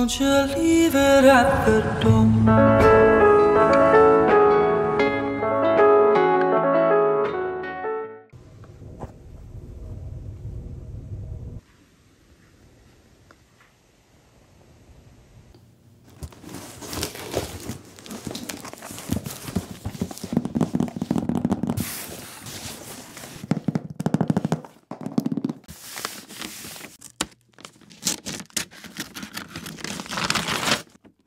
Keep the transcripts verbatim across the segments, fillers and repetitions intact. Won't you leave it at the door?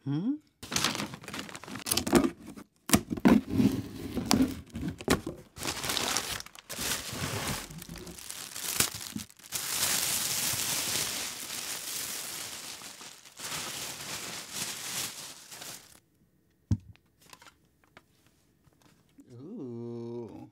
Hmm? Ooh.